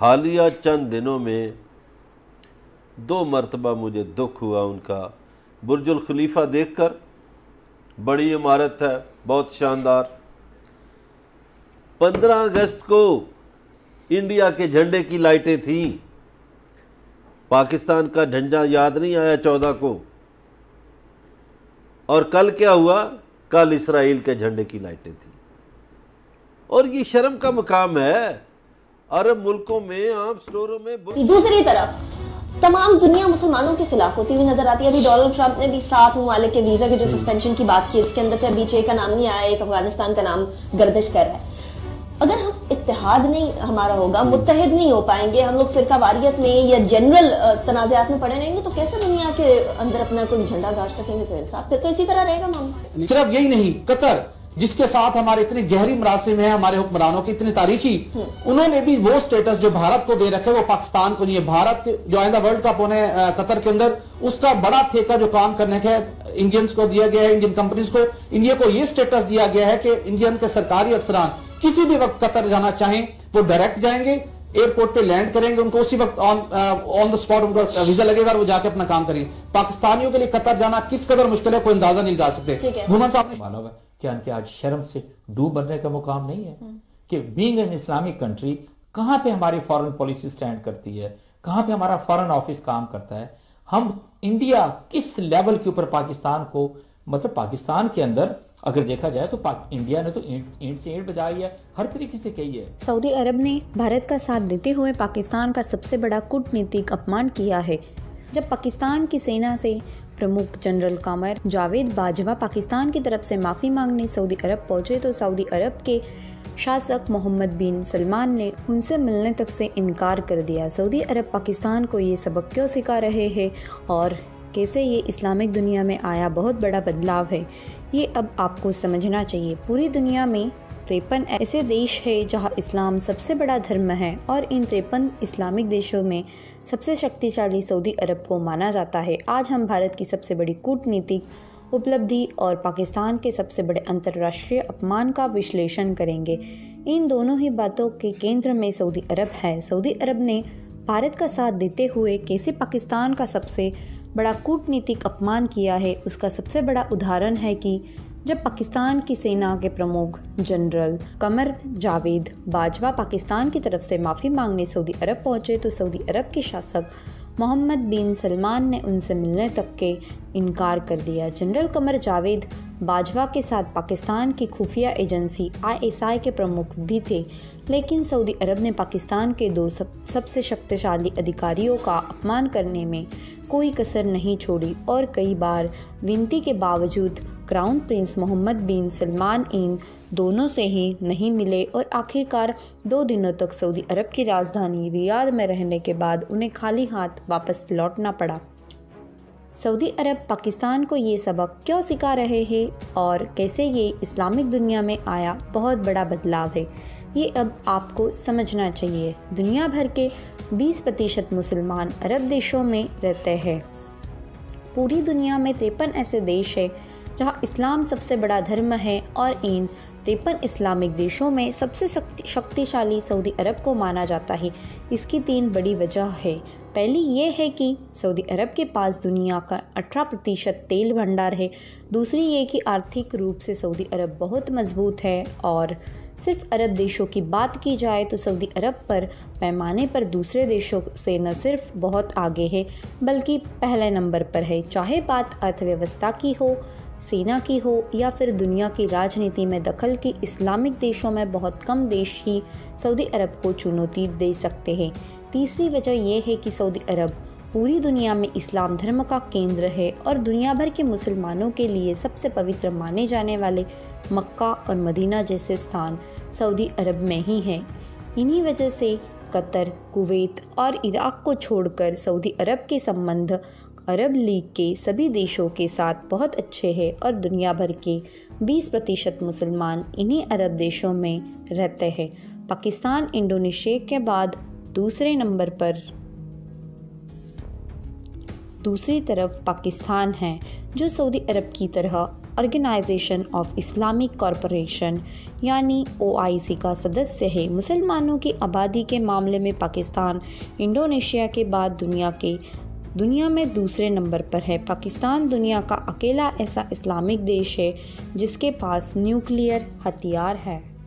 हालिया चंद दिनों में दो मरतबा मुझे दुख हुआ उनका। बुर्ज अल खलीफा देखकर, बड़ी इमारत है, बहुत शानदार, 15 अगस्त को इंडिया के झंडे की लाइटें थी, पाकिस्तान का झंडा याद नहीं आया 14 को। और कल क्या हुआ? कल इसराइल के झंडे की लाइटें थी। और ये शर्म का मकाम है अरब मुल्कों में आम स्टोरों में। दूसरी तरफ तमाम दुनिया मुसलमानों के खिलाफ होती हुई नजर आती है। अभी डोनाल्ड ट्रंप ने भी 7 ममालिक के वीजा के जो सस्पेंशन की बात की, इसके अंदर से अभी 6 का नाम नहीं आया, एक अफगानिस्तान का नाम गर्दिश कर रहा है। अगर हम इत्तेहाद नहीं हमारा होगा, मुत्तहिद नहीं हो पाएंगे, हम लोग फिरका वारियत में या जनरल तनाज़ात में पड़े रहेंगे, तो कैसे दुनिया के अंदर अपना कोई झंडा गाड़ सकेंगे? सोहेल साहब, फिर तो इसी तरह रहेगा मामला। सिर्फ यही नहीं, कतर जिसके साथ हमारे इतने गहरी मुरासिम हैं, हमारे हुक्मरानों की इतनी तारीखी, उन्होंने भी वो स्टेटस जो भारत को दे रखे वो पाकिस्तान को नहीं है। भारत के जो आइंदा वर्ल्ड कप होने कतर के अंदर, उसका बड़ा ठेका जो काम करने का इंडियंस को दिया गया है, इंडियन कंपनीज को, इंडिया को ये स्टेटस दिया गया है कि इंडियन के सरकारी अफसरान किसी भी वक्त कतर जाना चाहें वो डायरेक्ट जाएंगे, एयरपोर्ट पे लैंड करेंगे, उनको उसी वक्त ऑन द स्पॉट उनका वीजा लगेगा और वो जाके अपना काम करेंगे। पाकिस्तानियों के लिए कतर जाना किस कदर मुश्किल है कोई अंदाजा नहीं लगा सकते। घुमन साहब ने माना है क्या उनके आज शर्म से डूब बनने का मुकाम नहीं है कि बीइंग एन इस्लामिक कंट्री कहाँ पे हमारी फॉरेन पॉलिसी स्टैंड करती है, कहाँ पे हमारा फॉरेन ऑफिस काम करता है, हम इंडिया किस लेवल के ऊपर पाकिस्तान को, मतलब पाकिस्तान के अंदर अगर देखा जाए तो इंडिया ने तो ईंट से ईंट बजाई है, हर तरीके से कही है। सऊदी अरब ने भारत का साथ देते हुए पाकिस्तान का सबसे बड़ा कूटनीतिक अपमान किया है। जब पाकिस्तान की सेना से प्रमुख जनरल कमर जावेद बाजवा पाकिस्तान की तरफ से माफ़ी मांगने सऊदी अरब पहुंचे तो सऊदी अरब के शासक मोहम्मद बिन सलमान ने उनसे मिलने तक से इनकार कर दिया। सऊदी अरब पाकिस्तान को ये सबक क्यों सिखा रहे हैं और कैसे ये इस्लामिक दुनिया में आया बहुत बड़ा बदलाव है, ये अब आपको समझना चाहिए। पूरी दुनिया में 53 ऐसे देश है जहां इस्लाम सबसे बड़ा धर्म है और इन 53 इस्लामिक देशों में सबसे शक्तिशाली सऊदी अरब को माना जाता है। आज हम भारत की सबसे बड़ी कूटनीतिक उपलब्धि और पाकिस्तान के सबसे बड़े अंतर्राष्ट्रीय अपमान का विश्लेषण करेंगे। इन दोनों ही बातों के केंद्र में सऊदी अरब है। सऊदी अरब ने भारत का साथ देते हुए कैसे पाकिस्तान का सबसे बड़ा कूटनीतिक अपमान किया है, उसका सबसे बड़ा उदाहरण है कि जब पाकिस्तान की सेना के प्रमुख जनरल कमर जावेद बाजवा पाकिस्तान की तरफ से माफ़ी मांगने सऊदी अरब पहुंचे तो सऊदी अरब के शासक मोहम्मद बिन सलमान ने उनसे मिलने तक के इनकार कर दिया। जनरल कमर जावेद बाजवा के साथ पाकिस्तान की खुफिया एजेंसी ISI के प्रमुख भी थे, लेकिन सऊदी अरब ने पाकिस्तान के दो सबसे शक्तिशाली अधिकारियों का अपमान करने में कोई कसर नहीं छोड़ी और कई बार विनती के बावजूद crown prince Mohammed bin Salman इन दोनों से ही नहीं मिले और आखिरकार 2 दिनों तक सऊदी अरब की राजधानी रियाद में रहने के बाद उन्हें खाली हाथ वापस लौटना पड़ा। सऊदी अरब पाकिस्तान को ये सबक क्यों सिखा रहे हैं और कैसे ये इस्लामिक दुनिया में आया बहुत बड़ा बदलाव है, ये अब आपको समझना चाहिए। दुनिया भर के 20% मुसलमान अरब देशों में रहते हैं। पूरी दुनिया में 53 ऐसे देश है जहां इस्लाम सबसे बड़ा धर्म है और इन 53 इस्लामिक देशों में सबसे शक्तिशाली सऊदी अरब को माना जाता है। इसकी 3 बड़ी वजह है। पहली ये है कि सऊदी अरब के पास दुनिया का 18% तेल भंडार है। दूसरी ये कि आर्थिक रूप से सऊदी अरब बहुत मजबूत है और सिर्फ अरब देशों की बात की जाए तो सऊदी अरब पर पैमाने पर दूसरे देशों से न सिर्फ बहुत आगे है बल्कि पहले नंबर पर है। चाहे बात अर्थव्यवस्था की हो, सेना की हो या फिर दुनिया की राजनीति में दखल की, इस्लामिक देशों में बहुत कम देश ही सऊदी अरब को चुनौती दे सकते हैं। तीसरी वजह यह है कि सऊदी अरब पूरी दुनिया में इस्लाम धर्म का केंद्र है और दुनिया भर के मुसलमानों के लिए सबसे पवित्र माने जाने वाले मक्का और मदीना जैसे स्थान सऊदी अरब में ही हैं। इन्हीं वजह से कतर, कुवैत और इराक को छोड़कर सऊदी अरब के संबंध अरब लीग के सभी देशों के साथ बहुत अच्छे हैं और दुनिया भर के 20% मुसलमान इन्हीं अरब देशों में रहते हैं। पाकिस्तान इंडोनेशिया के बाद दूसरे नंबर पर दूसरी तरफ पाकिस्तान है जो सऊदी अरब की तरह ऑर्गेनाइजेशन ऑफ इस्लामिक कारपोरेशन यानी OIC का सदस्य है। मुसलमानों की आबादी के मामले में पाकिस्तान इंडोनेशिया के बाद दुनिया में दूसरे नंबर पर है। पाकिस्तान दुनिया का अकेला ऐसा इस्लामिक देश है जिसके पास न्यूक्लियर हथियार है।